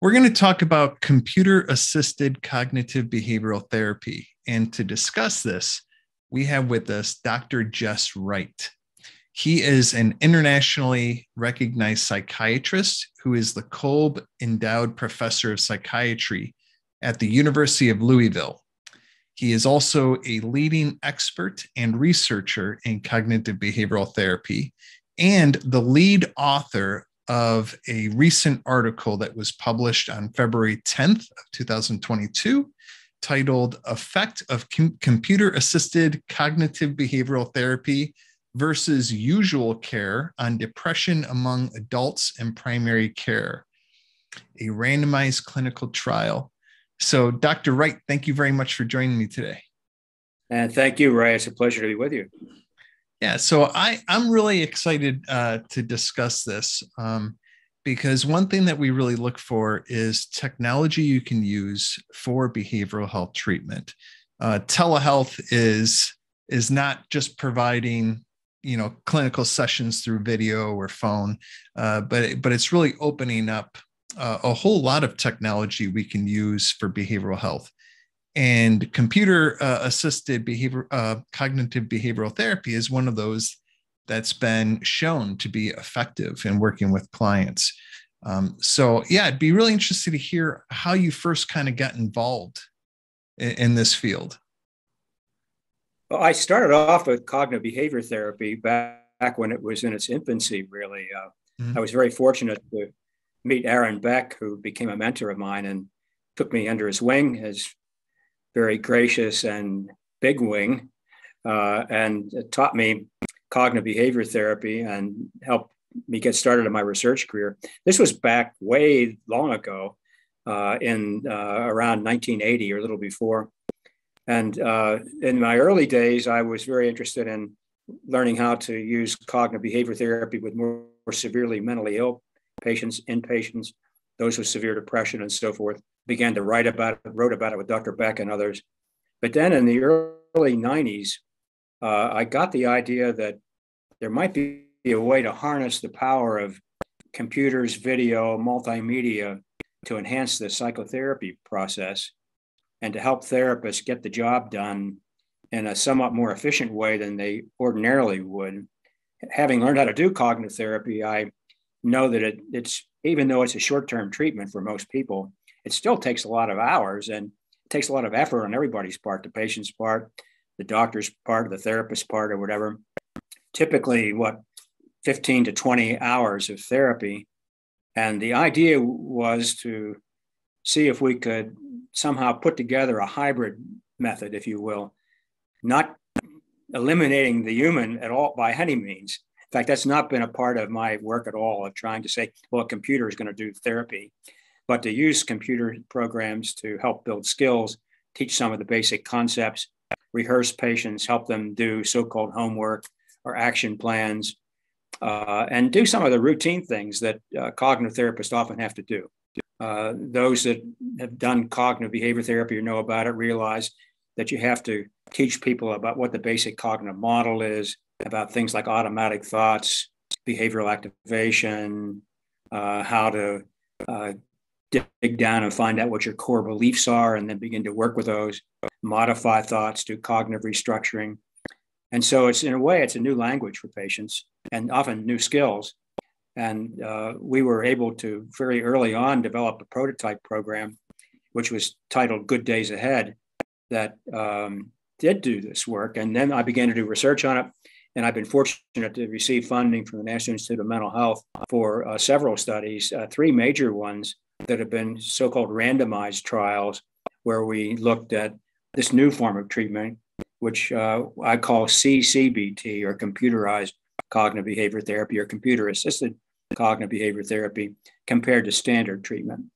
We're going to talk about computer-assisted cognitive behavioral therapy. And to discuss this, we have with us Dr. Jess Wright. He is an internationally recognized psychiatrist who is the Kolb Endowed Professor of Psychiatry at the University of Louisville. He is also a leading expert and researcher in cognitive behavioral therapy and the lead author of a recent article that was published on February 10th of 2022 titled Effect of Computer-Assisted Cognitive Behavioral Therapy versus Usual Care on Depression Among Adults in Primary Care, a randomized clinical trial. So Dr. Wright, thank you very much for joining me today. And thank you, Ray. It's a pleasure to be with you. Yeah, so I'm really excited to discuss this because one thing that we really look for is technology you can use for behavioral health treatment. Telehealth is not just providing, you know, clinical sessions through video or phone, but it's really opening up a whole lot of technology we can use for behavioral health. And computer-assisted cognitive behavioral therapy is one of those that's been shown to be effective in working with clients. So yeah, I'd be really interested to hear how you first kind of got involved in this field. Well, I started off with cognitive behavior therapy back when it was in its infancy, really. I was very fortunate to meet Aaron Beck, who became a mentor of mine and took me under his wing, his very gracious and big wing, and taught me cognitive behavior therapy and helped me get started in my research career. This was back way long ago, around 1980 or a little before. And in my early days, I was very interested in learning how to use cognitive behavior therapy with more severely mentally ill patients, inpatients, those with severe depression and so forth. Began to write about it, wrote about it with Dr. Beck and others. But then in the early 90s, I got the idea that there might be a way to harness the power of computers, video, multimedia to enhance the psychotherapy process and to help therapists get the job done in a somewhat more efficient way than they ordinarily would. Having learned how to do cognitive therapy, I know that it's, even though it's a short-term treatment for most people, it still takes a lot of hours and it takes a lot of effort on everybody's part, the patient's part, the doctor's part, the therapist's part, or whatever. Typically, 15 to 20 hours of therapy. And the idea was to see if we could somehow put together a hybrid method, if you will, not eliminating the human at all by any means. In fact, that's not been a part of my work at all of trying to say, well, a computer is going to do therapy, but to use computer programs to help build skills, teach some of the basic concepts, rehearse patients, help them do so-called homework or action plans, and do some of the routine things that cognitive therapists often have to do. Those that have done cognitive behavior therapy or know about it realize that you have to teach people about what the basic cognitive model is, about things like automatic thoughts, behavioral activation, how to dig down and find out what your core beliefs are and then begin to work with those, modify thoughts, do cognitive restructuring. And so it's, in a way, it's a new language for patients and often new skills. And we were able to very early on develop a prototype program, which was titled Good Days Ahead, that did do this work. And then I began to do research on it. And I've been fortunate to receive funding from the National Institute of Mental Health for several studies, three major ones that have been so-called randomized trials, where we looked at this new form of treatment, which I call CBT, or computerized cognitive behavior therapy, or computer-assisted cognitive behavior therapy, compared to standard treatment.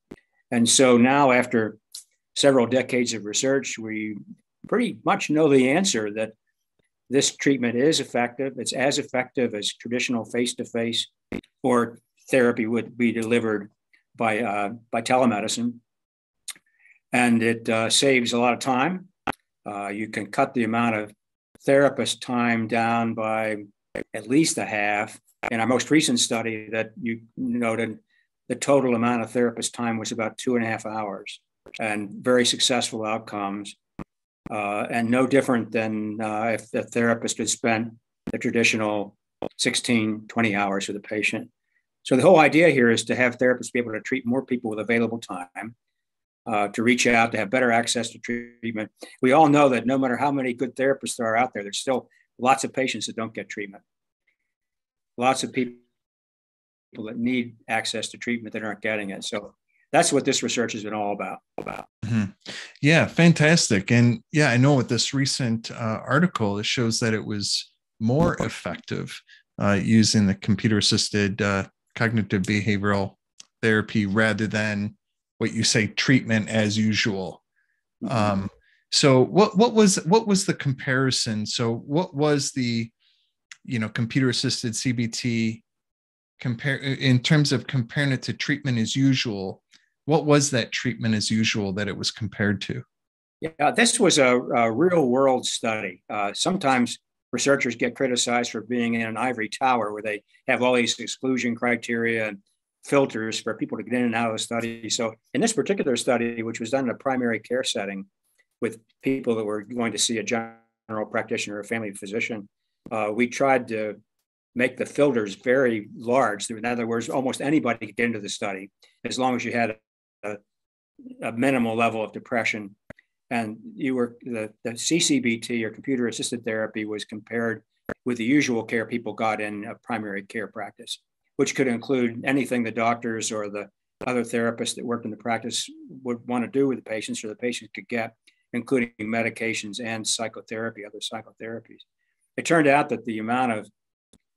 And so now, after several decades of research, we pretty much know the answer that this treatment is effective. It's as effective as traditional face-to-face or therapy would be delivered by telemedicine. And it saves a lot of time. You can cut the amount of therapist time down by at least a half. In our most recent study that you noted, the total amount of therapist time was about 2.5 hours, and very successful outcomes, and no different than if the therapist had spent the traditional 16, 20 hours with the patient. So the whole idea here is to have therapists be able to treat more people with available time, to reach out, to have better access to treatment. We all know that no matter how many good therapists there are out there, there's still lots of patients that don't get treatment. Lots of people that need access to treatment that aren't getting it. So that's what this research has been all about. Mm-hmm. Yeah, fantastic. And yeah, I know with this recent article, it shows that it was more effective using the computer-assisted cognitive behavioral therapy rather than what you say treatment as usual. So what was the comparison? So what was the, you know, computer assisted CBT compare in terms of comparing it to treatment as usual? What was that treatment as usual that it was compared to? Yeah, this was a real world study. Sometimes researchers get criticized for being in an ivory tower where they have all these exclusion criteria and filters for people to get in and out of the study. So in this particular study, which was done in a primary care setting with people that were going to see a general practitioner or family physician, we tried to make the filters very large. In other words, almost anybody could get into the study as long as you had a minimal level of depression. And you were the CCBT or computer assisted therapy was compared with the usual care people got in a primary care practice, which could include anything the doctors or the other therapists that worked in the practice would want to do with the patients or the patients could get, including medications and psychotherapy, other psychotherapies. It turned out that the amount of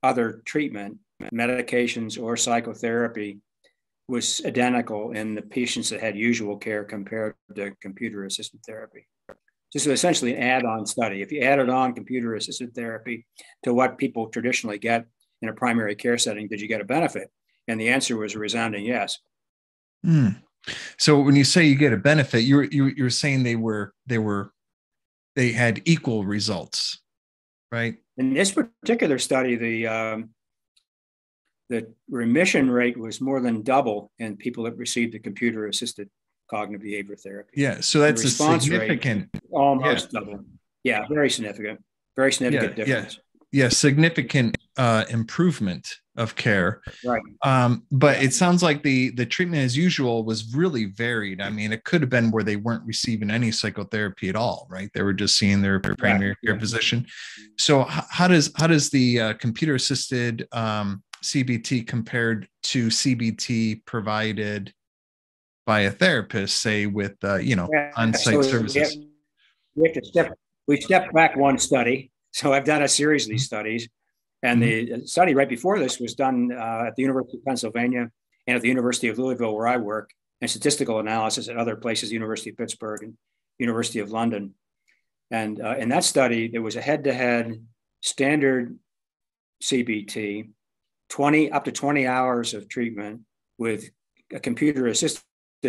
other treatment, medications or psychotherapy, was identical in the patients that had usual care compared to computer-assisted therapy. This is essentially an add-on study. If you added on computer-assisted therapy to what people traditionally get in a primary care setting, did you get a benefit? And the answer was a resounding yes. Mm. So when you say you get a benefit, you're saying they had equal results, right? In this particular study, the remission rate was more than double in people that received the computer assisted cognitive behavioral therapy. Yeah, so that's a significant, almost double. Yeah, very significant difference. Yeah, significant improvement of care. Right. But it sounds like the treatment as usual was really varied. I mean, it could have been where they weren't receiving any psychotherapy at all, right? They were just seeing their primary care physician. So how does the computer assisted CBT compared to CBT provided by a therapist, say with on-site services? We have to step back one study. So I've done a series of these studies, and the study right before this was done at the University of Pennsylvania and at the University of Louisville, where I work, and statistical analysis at other places, University of Pittsburgh and University of London. And in that study, there was a head-to-head standard CBT, up to 20 hours of treatment with a computer-assisted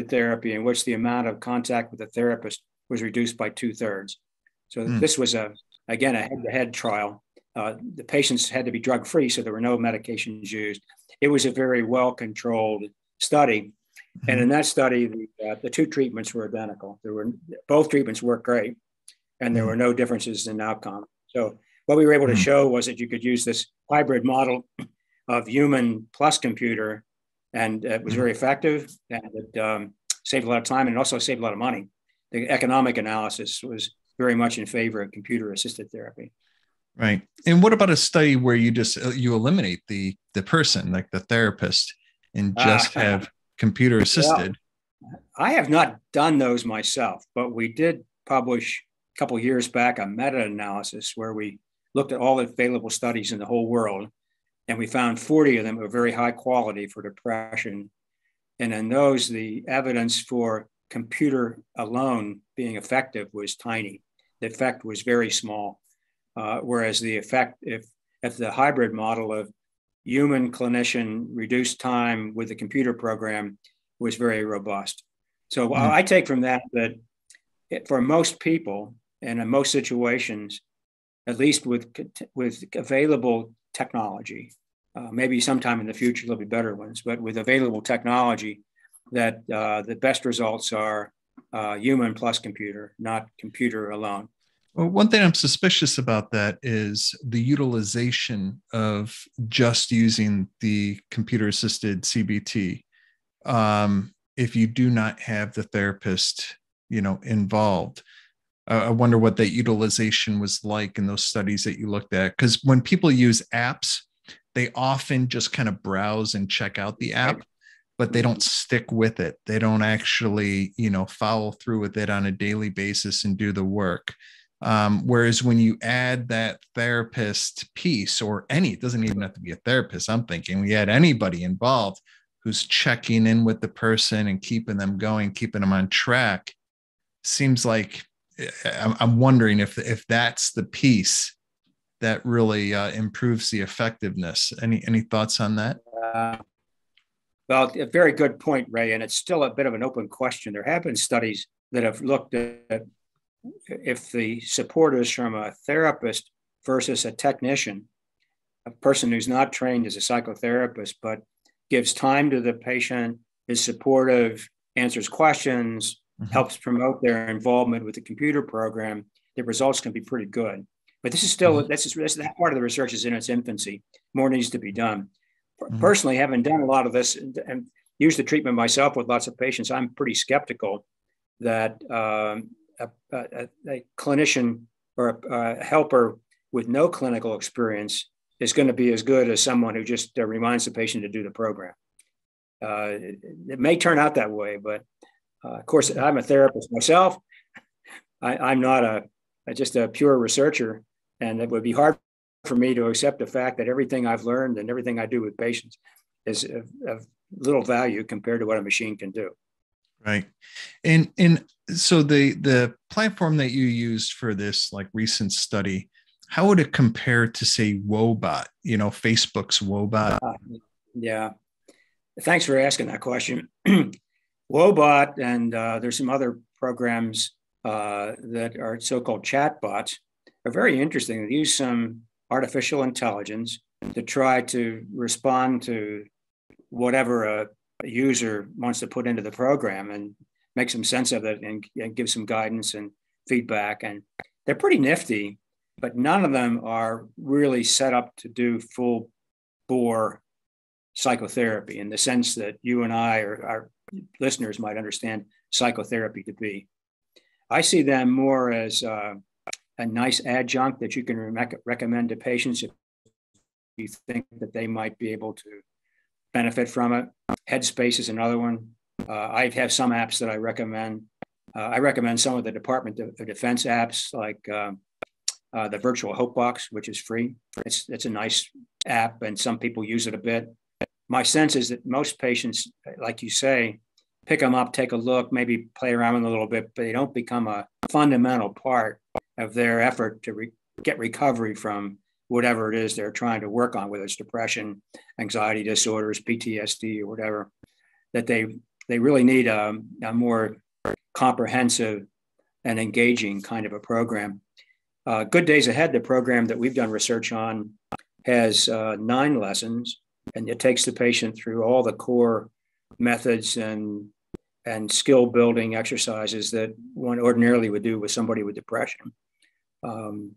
therapy in which the amount of contact with the therapist was reduced by 2/3. So this was a head-to-head trial. The patients had to be drug-free, so there were no medications used. It was a very well-controlled study. And in that study, the two treatments were identical. Both treatments worked great, and there were no differences in outcome. So what we were able to show was that you could use this hybrid model of human plus computer, and it was very effective, and it saved a lot of time, and it also saved a lot of money. The economic analysis was very much in favor of computer-assisted therapy. Right. And what about a study where you just eliminate the person, like the therapist, and just have computer-assisted? Well, I have not done those myself, but we did publish a couple of years back a meta-analysis where we looked at all available studies in the whole world, and we found 40 of them were very high quality for depression. And in those, the evidence for computer alone being effective was tiny. The effect was very small, whereas the effect, if the hybrid model of human clinician reduced time with the computer program, was very robust. So I take from that for most people and in most situations, at least with available technology, Maybe sometime in the future, there'll be better ones, but with available technology, that the best results are human plus computer, not computer alone. Well, one thing I'm suspicious about that is the utilization of just using the computer-assisted CBT. If you do not have the therapist, involved, I wonder what that utilization was like in those studies that you looked at. Because when people use apps, they often just kind of browse and check out the app, but they don't stick with it. They don't actually, follow through with it on a daily basis and do the work. Whereas when you add that therapist piece, or any, it doesn't even have to be a therapist, I'm thinking we had anybody involved who's checking in with the person and keeping them going, keeping them on track. Seems like, I'm wondering if that's the piece that really improves the effectiveness. Any thoughts on that? Well, a very good point, Ray, and it's still a bit of an open question. There have been studies that have looked at if the support is from a therapist versus a technician, a person who's not trained as a psychotherapist, but gives time to the patient, is supportive, answers questions, mm-hmm. helps promote their involvement with the computer program, the results can be pretty good. But this is still, that part of the research is in its infancy. More needs to be done. Personally, having done a lot of this and used the treatment myself with lots of patients, I'm pretty skeptical that a clinician or a helper with no clinical experience is going to be as good as someone who just reminds the patient to do the program. It may turn out that way, but of course, I'm a therapist myself. I'm not just a pure researcher. And it would be hard for me to accept the fact that everything I've learned and everything I do with patients is of little value compared to what a machine can do. Right. And so the platform that you used for this recent study, how would it compare to, say, Woebot, Facebook's Woebot? Yeah. Thanks for asking that question. Woebot, and there's some other programs that are so-called chatbots, are very interesting. They use some artificial intelligence to try to respond to whatever a user wants to put into the program and make some sense of it and give some guidance and feedback. And they're pretty nifty, but none of them are really set up to do full bore psychotherapy in the sense that you and I, or our listeners, might understand psychotherapy to be. I see them more as a nice adjunct that you can recommend to patients if you think that they might be able to benefit from it. Headspace is another one. I have some apps that I recommend. I recommend some of the Department of Defense apps, like the Virtual Hope Box, which is free. It's a nice app, and some people use it a bit. My sense is that most patients, like you say, pick them up, take a look, maybe play around with them a little bit, but they don't become a fundamental part of their effort to get recovery from whatever it is they're trying to work on, whether it's depression, anxiety disorders, PTSD, or whatever, that they really need a more comprehensive and engaging kind of a program. Good Days Ahead, the program that we've done research on, has 9 lessons, and it takes the patient through all the core methods and skill-building exercises that one ordinarily would do with somebody with depression.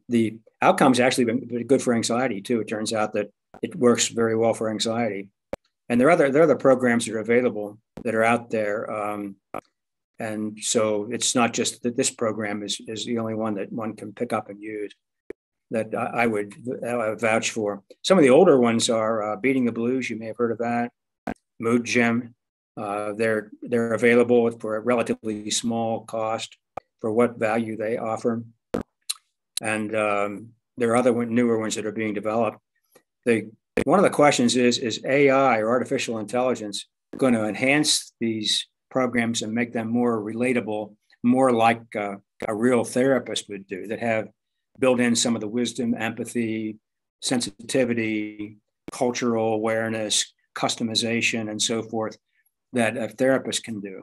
The outcome's actually been good for anxiety, too. It turns out that it works very well for anxiety. And there are other programs that are available that are out there. And so it's not just that this program is the only one that one can pick up and use that I would vouch for. Some of the older ones are Beating the Blues. You may have heard of that. Mood Gym. They're available for a relatively small cost for what value they offer. And there are other newer ones that are being developed. One of the questions is AI, or artificial intelligence, going to enhance these programs and make them more relatable, more like a real therapist would do, that have built in some of the wisdom, empathy, sensitivity, cultural awareness, customization, and so forth, that a therapist can do.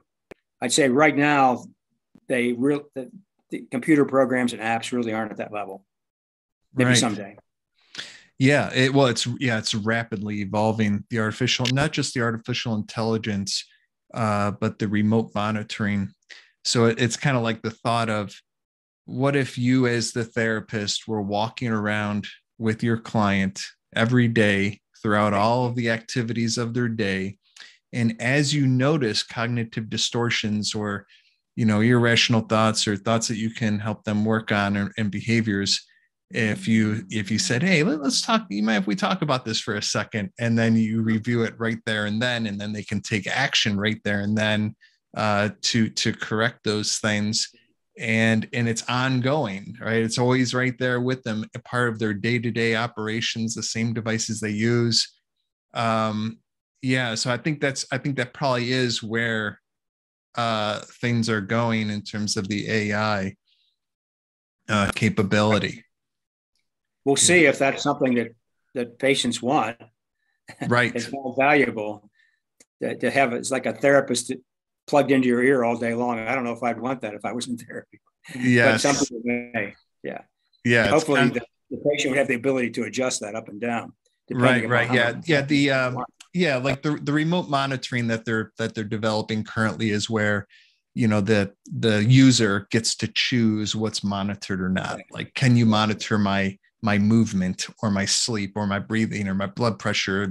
I'd say right now, the computer programs and apps really aren't at that level. Maybe someday. Yeah, it's rapidly evolving. The artificial, not just the artificial intelligence, but the remote monitoring. So it's kind of like the thought of, what if you as the therapist were walking around with your client every day throughout all of the activities of their day, and as you notice cognitive distortions or, you know, irrational thoughts or thoughts that you can help them work on, or, and behaviors, if you said, hey, let's talk, you mind if we talk about this for a second, and then you review it right there and then they can take action right there and then to correct those things, and it's ongoing, right? It's always right there with them, a part of their day-to-day operations, the same devices they use. So I think that probably is where things are going in terms of the AI capability. We'll see if that's something that patients want. Right. It's more valuable to have. It's like a therapist plugged into your ear all day long. I don't know if I'd want that if I was in therapy. Yes. But some people may. Yeah. Yeah. Hopefully the patient would have the ability to adjust that up and down. Right. Yeah. Yeah. Like the remote monitoring that they're developing currently is where, you know, the user gets to choose what's monitored or not. Right. Like, can you monitor my movement or my sleep or my breathing or my blood pressure, or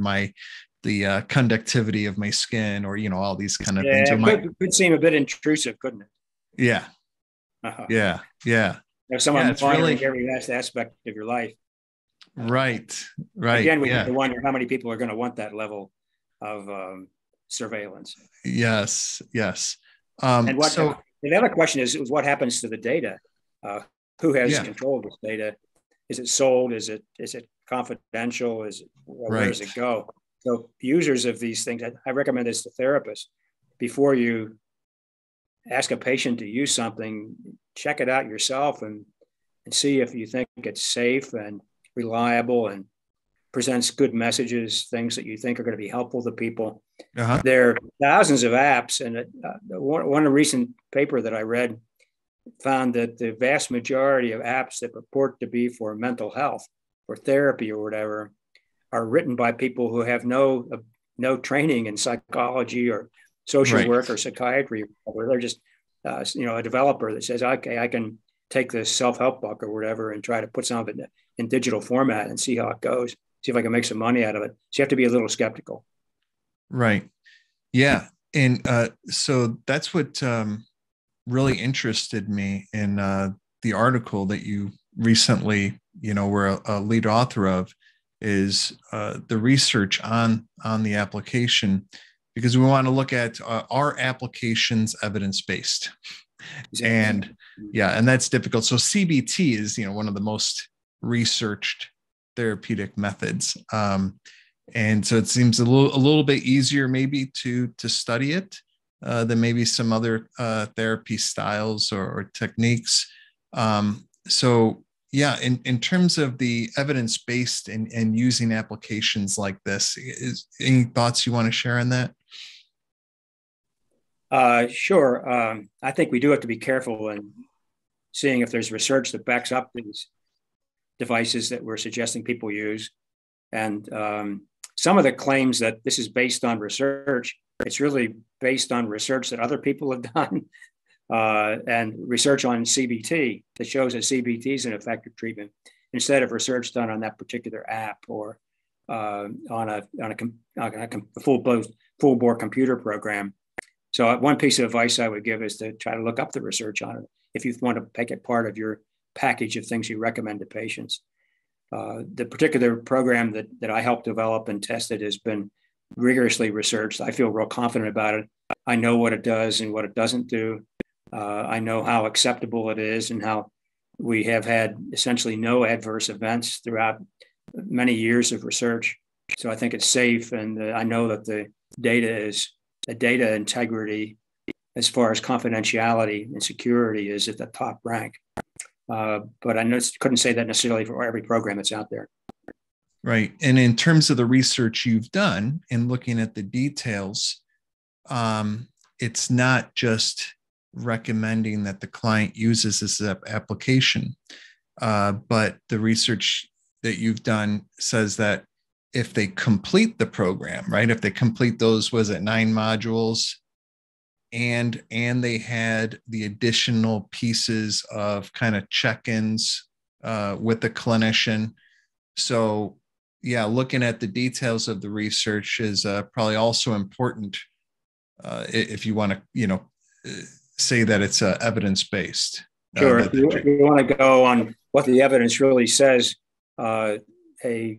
the conductivity of my skin, or, you know, all these kind of things. It could seem a bit intrusive, couldn't it? Yeah. Uh-huh. Yeah. Yeah. There's someone monitoring every last aspect of your life. Right. Right. Again, we have to wonder how many people are going to want that level of surveillance. Yes. Yes. The other question is what happens to the data? Who has control of this data? Is it sold? Is it confidential? Where does it go? So users of these things, I recommend this to therapists. Before you ask a patient to use something, check it out yourself and see if you think it's safe and reliable and presents good messages, things that you think are going to be helpful to people. Uh-huh. There are thousands of apps, and one recent paper that I read found that the vast majority of apps that purport to be for mental health or therapy or whatever are written by people who have no training in psychology or social work or psychiatry, or they're just a developer that says, okay, I can take this self-help book or whatever and try to put some of it in digital format and see how it goes, see if I can make some money out of it. So you have to be a little skeptical. Right. Yeah. And so that's what really interested me in the article that you recently, you know, were a lead author of, is the research on the application, because we want to look at our applications evidence-based. Exactly. And that's difficult. So CBT is, you know, one of the most researched therapeutic methods. And so it seems a little bit easier maybe to study it than maybe some other therapy styles or techniques. In terms of the evidence-based and using applications like this, any thoughts you want to share on that? Sure. I think we do have to be careful in seeing if there's research that backs up these devices that we're suggesting people use. And some of the claims that this is based on research, it's really based on research that other people have done and research on CBT that shows that CBT is an effective treatment instead of research done on that particular app or on a full-bore computer program. So one piece of advice I would give is to try to look up the research on it if you want to make it part of your package of things you recommend to patients. The particular program that I helped develop and tested has been rigorously researched. I feel real confident about it. I know what it does and what it doesn't do. I know how acceptable it is and how we have had essentially no adverse events throughout many years of research. So I think it's safe. And I know that the data is the data integrity as far as confidentiality and security is at the top rank. But I couldn't say that necessarily for every program that's out there. Right. And in terms of the research you've done and looking at the details, it's not just recommending that the client uses this application, but the research that you've done says that if they complete the program, right? If they complete those, was it 9 modules? And they had the additional pieces of kind of check-ins with the clinician. So yeah, looking at the details of the research is probably also important if you want to, you know, say that it's evidence-based. Sure. If you want to go on what the evidence really says, a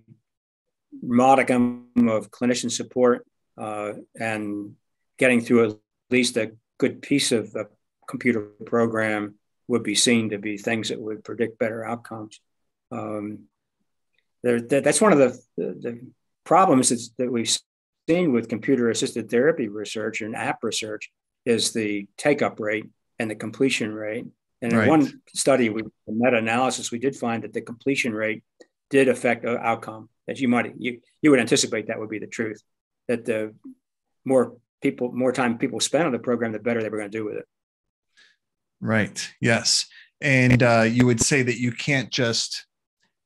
modicum of clinician support and getting through at least a good piece of the computer program would be seen to be things that would predict better outcomes. That's one of the problems that we've seen with computer-assisted therapy research and app research is the take-up rate and the completion rate. And in one study, with a meta-analysis, we did find that the completion rate did affect outcome. As you would anticipate that would be the truth, that the more time people spent on the program, the better they were going to do with it. Right. Yes. And you would say that you can't just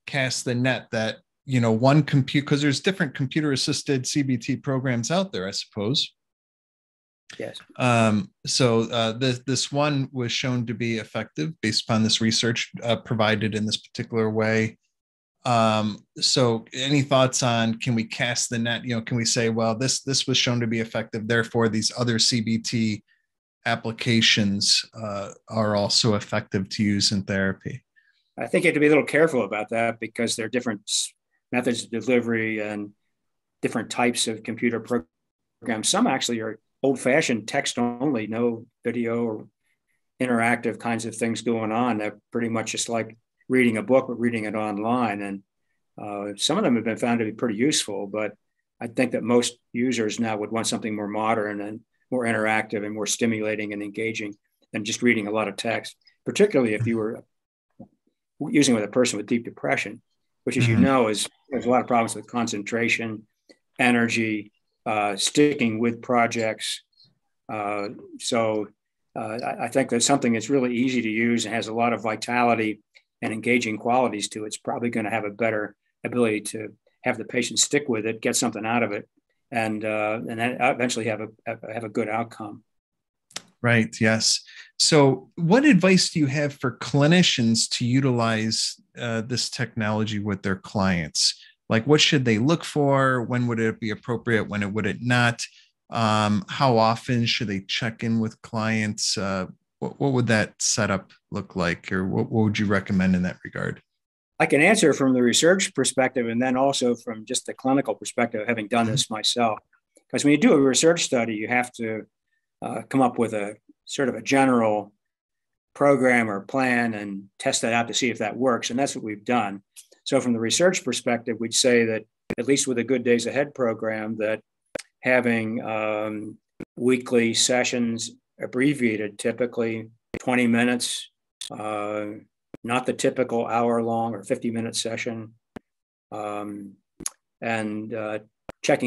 cast the net that, you know, one compute, because there's different computer-assisted CBT programs out there, I suppose. Yes. This one was shown to be effective based upon this research provided in this particular way. So any thoughts on, can we cast the net? You know, can we say, well, this was shown to be effective, therefore these other CBT applications are also effective to use in therapy? I think you have to be a little careful about that because there are different methods of delivery and different types of computer programs. Some actually are old-fashioned text only, no video or interactive kinds of things going on. They're pretty much just like reading a book, but reading it online. And some of them have been found to be pretty useful, but I think that most users now would want something more modern and more interactive and more stimulating and engaging than just reading a lot of text, particularly if you were using it with a person with deep depression, which, as you know, is there's a lot of problems with concentration, energy, sticking with projects. I think that something that's really easy to use and has a lot of vitality and engaging qualities to it's probably going to have a better ability to have the patient stick with it, get something out of it, and then eventually have a good outcome. Right. Yes. So, what advice do you have for clinicians to utilize this technology with their clients? Like, what should they look for? When would it be appropriate? When would it not? How often should they check in with clients? What would that setup look like, or what would you recommend in that regard? I can answer from the research perspective and then also from just the clinical perspective, having done this myself. Because when you do a research study, you have to come up with a sort of a general program or plan and test that out to see if that works. And that's what we've done. So from the research perspective, we'd say that at least with a Good Days Ahead program, that having weekly sessions abbreviated, typically 20 minutes, not the typical hour-long or 50-minute session. Checking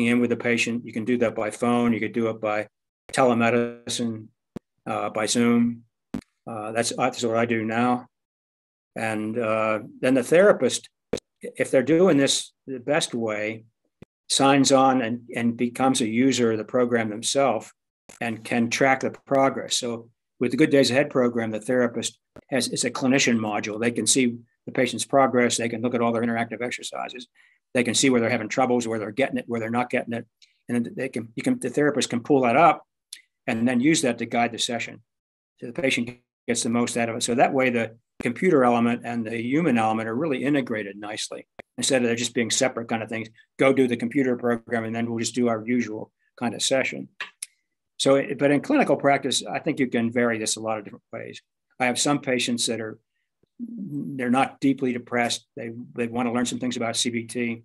in with the patient, you can do that by phone, you could do it by telemedicine, by Zoom. That's what I do now. And then the therapist, if they're doing this the best way, signs on and becomes a user of the program themselves and can track the progress. So with the Good Days Ahead program, the therapist it's a clinician module. They can see the patient's progress. They can look at all their interactive exercises. They can see where they're having troubles, where they're getting it, where they're not getting it. And then the therapist can pull that up and then use that to guide the session. So the patient gets the most out of it. So that way the computer element and the human element are really integrated nicely. Instead of there just being separate kind of things, go do the computer program and then we'll just do our usual kind of session. So, but in clinical practice, I think you can vary this a lot of different ways. I have some patients that they're not deeply depressed. They want to learn some things about CBT.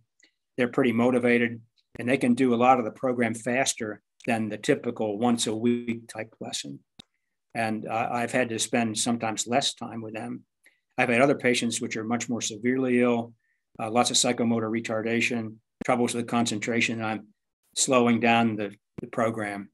They're pretty motivated and they can do a lot of the program faster than the typical once a week type lesson. And I've had to spend sometimes less time with them. I've had other patients which are much more severely ill, lots of psychomotor retardation, troubles with concentration. And I'm slowing down the program.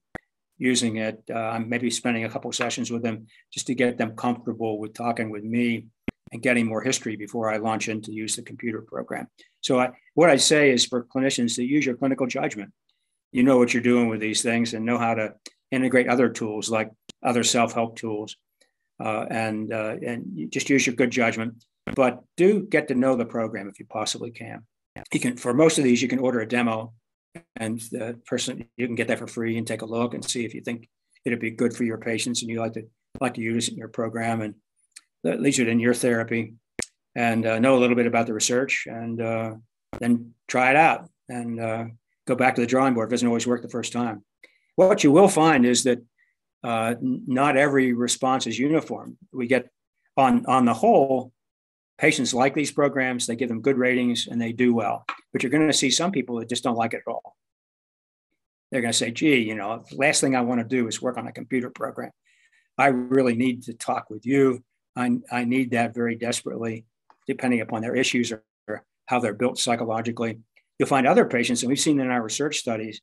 Using it, I'm maybe spending a couple of sessions with them just to get them comfortable with talking with me and getting more history before I launch in to use the computer program. So what I say is for clinicians to use your clinical judgment. You know what you're doing with these things and know how to integrate other tools like other self-help tools and just use your good judgment. But do get to know the program if you possibly can. You can, for most of these, you can order a demo and the person, you can get that for free and take a look and see if you think it'd be good for your patients and you like to use it in your program and at least it in your therapy and know a little bit about the research and then try it out and go back to the drawing board. It doesn't always work the first time. What you will find is that not every response is uniform. We get on the whole, patients like these programs, they give them good ratings and they do well, but you're going to see some people that just don't like it at all. They're going to say, gee, you know, the last thing I want to do is work on a computer program. I really need to talk with you. I need that very desperately, depending upon their issues or how they're built psychologically. You'll find other patients, and we've seen in our research studies,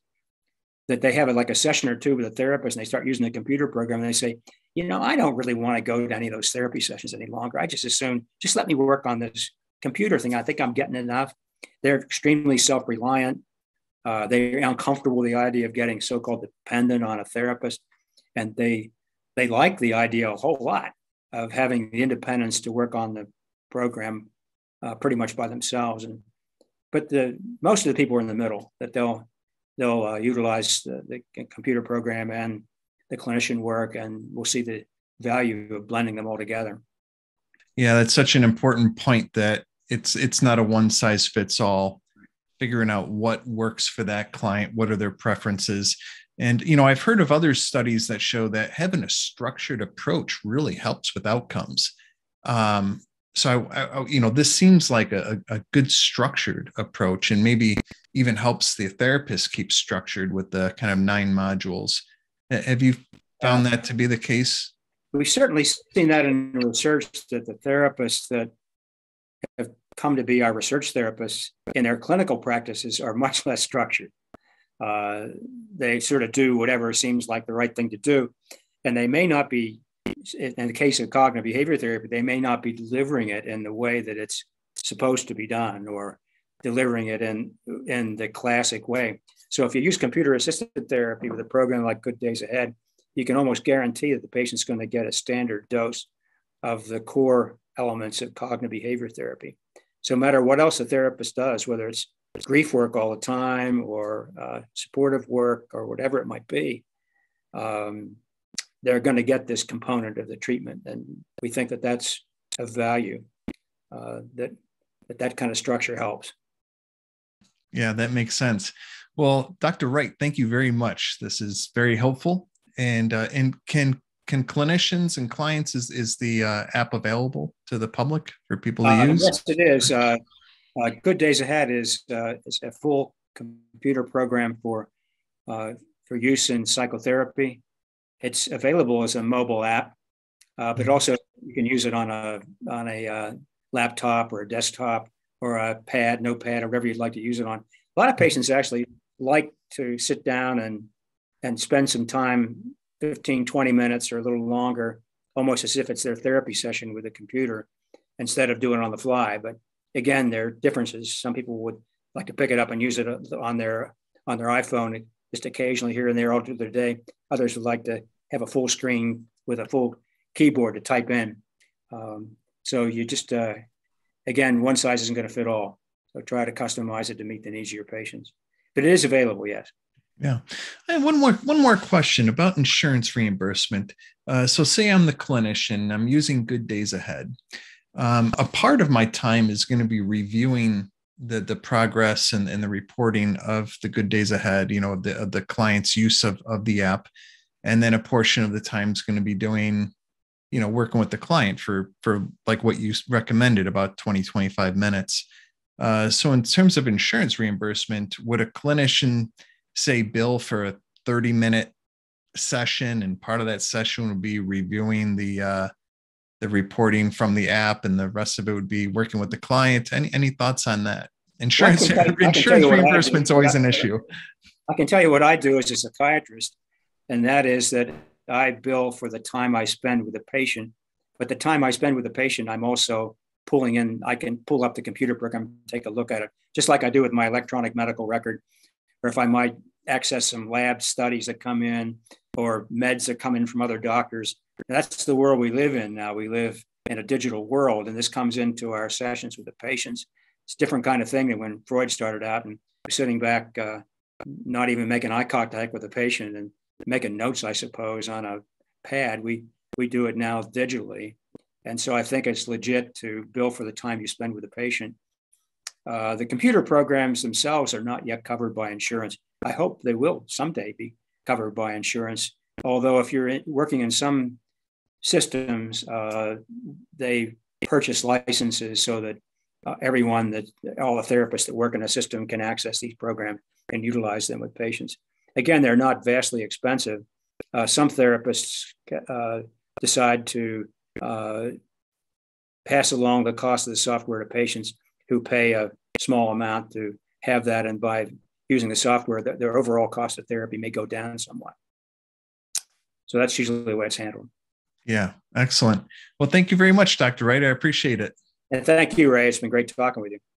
that they have like a session or two with a therapist and they start using the computer program and they say, you know, I don't really want to go to any of those therapy sessions any longer. I just assume, just let me work on this computer thing. I think I'm getting enough. They're extremely self-reliant. They're uncomfortable with the idea of getting so-called dependent on a therapist. And they like the idea a whole lot of having the independence to work on the program pretty much by themselves. But most of the people are in the middle, that they'll utilize the computer program and the clinician work, and we'll see the value of blending them all together. Yeah, that's such an important point that it's not a one size fits all. Figuring out what works for that client, what are their preferences. And, you know, I've heard of other studies that show that having a structured approach really helps with outcomes. So, you know, this seems like a good structured approach and maybe even helps the therapist keep structured with the kind of 9 modules. Have you found that to be the case? We've certainly seen that in research that the therapists that have come to be our research therapists in their clinical practices are much less structured. They sort of do whatever seems like the right thing to do. And they may not be, in the case of cognitive behavior therapy, they may not be delivering it in the way that it's supposed to be done or delivering it in the classic way. So if you use computer-assisted therapy with a program like Good Days Ahead, you can almost guarantee that the patient's going to get a standard dose of the core elements of cognitive behavior therapy. So no matter what else the therapist does, whether it's grief work all the time or supportive work or whatever it might be, they're going to get this component of the treatment. And we think that that's of value, that kind of structure helps. Yeah, that makes sense. Well, Dr. Wright, thank you very much. This is very helpful. And can clinicians and clients, is the app available to the public for people to use? Yes, it is. Good Days Ahead is a full computer program for use in psychotherapy. It's available as a mobile app, but also you can use it on a laptop or a desktop or a pad, notepad, or whatever you'd like to use it on. A lot of patients actually like to sit down and spend some time, 15, 20 minutes or a little longer, almost as if it's their therapy session with a computer instead of doing it on the fly. But again, there are differences. Some people would like to pick it up and use it on their iPhone just occasionally here and there all through their day. Others would like to have a full screen with a full keyboard to type in. So you just, again, one size isn't going to fit all. So try to customize it to meet the needs of your patients. But it is available, yes. Yeah. I have one more question about insurance reimbursement. So say I'm the clinician, I'm using Good Days Ahead. A part of my time is going to be reviewing the progress and the reporting of the Good Days Ahead, you know, of the client's use of the app. And then a portion of the time is going to be doing, you know, working with the client for like what you recommended, about 20, 25 minutes. So in terms of insurance reimbursement, would a clinician say bill for a 30-minute session and part of that session would be reviewing the reporting from the app and the rest of it would be working with the client? Any thoughts on that? Insurance reimbursement's always an issue. I can tell you what I do as a psychiatrist, and that is that I bill for the time I spend with the patient, but the time I spend with the patient, I'm also pulling in, I can pull up the computer program, take a look at it, just like I do with my electronic medical record, or if I might access some lab studies that come in or meds that come in from other doctors. That's the world we live in now. We live in a digital world, and this comes into our sessions with the patients. It's a different kind of thing than when Freud started out and sitting back, not even making eye contact with the patient and making notes, I suppose, on a pad. We do it now digitally. And so I think it's legit to bill for the time you spend with the patient. The computer programs themselves are not yet covered by insurance. I hope they will someday be covered by insurance. Although if you're working in some systems, they purchase licenses so that everyone, all the therapists that work in a system can access these programs and utilize them with patients. Again, they're not vastly expensive. Some therapists decide to pass along the cost of the software to patients who pay a small amount to have that. And by using the software, their overall cost of therapy may go down somewhat. So that's usually the way it's handled. Yeah, excellent. Well, thank you very much, Dr. Wright. I appreciate it. And thank you, Ray. It's been great talking with you.